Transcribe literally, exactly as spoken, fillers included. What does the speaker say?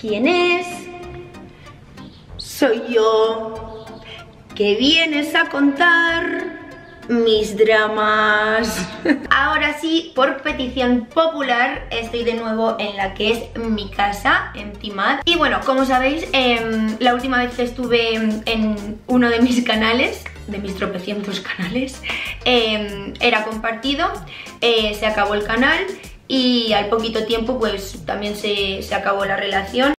¿Quién es? Soy yo, que vienes a contar mis dramas. Ahora sí, por petición popular, estoy de nuevo en la que es mi casa, mtmad. Y bueno, como sabéis, eh, la última vez que estuve en uno de mis canales, de mis tropecientos canales, eh, era compartido, eh, se acabó el canal y al poquito tiempo pues también se, se acabó la relación.